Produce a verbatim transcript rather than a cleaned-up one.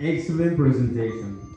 Excellent presentation.